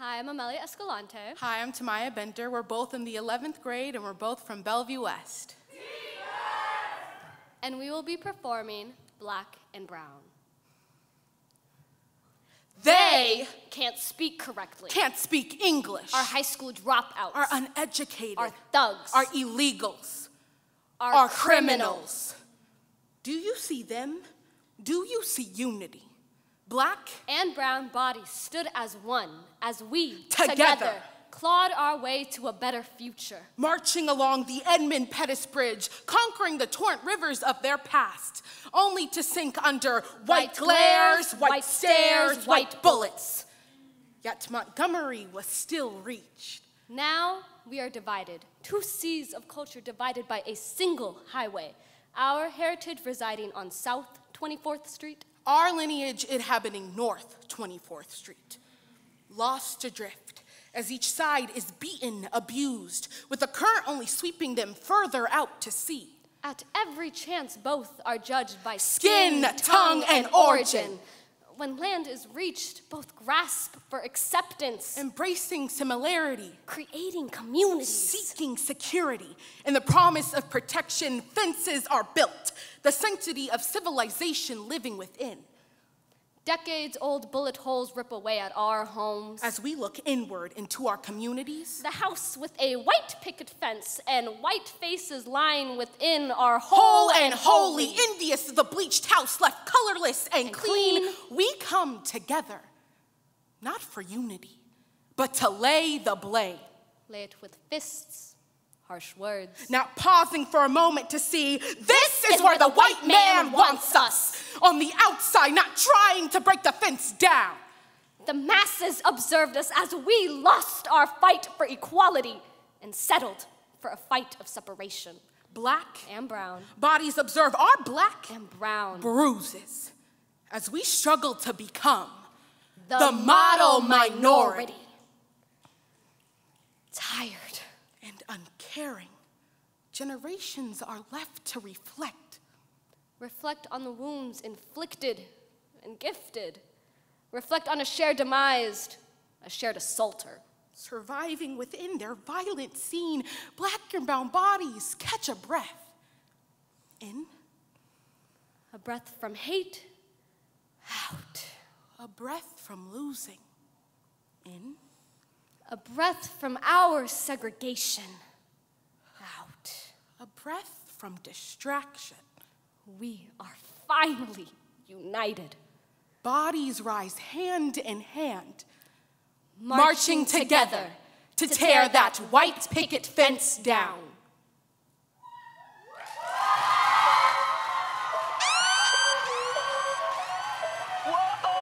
Hi, I'm Amelia Escalante. Hi, I'm Tamaya Bender. We're both in the 11th grade and we're both from Bellevue West. And we will be performing Black and Brown. They can't speak correctly. Can't speak English. Are high school dropouts. Are uneducated. Are thugs. Are illegals. Are criminals. Do you see them? Do you see unity? Black and brown bodies stood as one, as we together clawed our way to a better future. Marching along the Edmund Pettus Bridge, conquering the torrent rivers of their past, only to sink under white glares, white stares, white bullets. Yet Montgomery was still reached. Now we are divided, two seas of culture divided by a single highway, our heritage residing on South 24th Street, our lineage inhabiting North 24th Street. Lost adrift, as each side is beaten, abused, with the current only sweeping them further out to sea. At every chance, both are judged by skin, tongue, and origin. When land is reached, both grasp for acceptance. Embracing similarity. Creating communities. Seeking security. And the promise of protection, fences are built. The sanctity of civilization living within. Decades-old bullet holes rip away at our homes. As we look inward into our communities. The house with a white picket fence and white faces lying within our whole and holy. Envious of the bleached house left colorless and clean. We come together, not for unity, but to lay the blame. Lay it with fists, harsh words. Now pausing for a moment to see, this is where the white man wants us. On the outside, not trying to break the fence down. The masses observed us as we lost our fight for equality and settled for a fight of separation. Black and brown bodies observe our black and brown bruises as we struggle to become the model minority. Tired and uncaring, generations are left to reflect. Reflect on the wounds inflicted and gifted. Reflect on a shared demise, a shared assaulter. Surviving within their violent scene, black and brown bodies catch a breath. In. A breath from hate. Out. A breath from losing. In. A breath from our segregation. Out. A breath from distraction. We are finally united. Bodies rise hand in hand, marching together to tear that white picket fence down.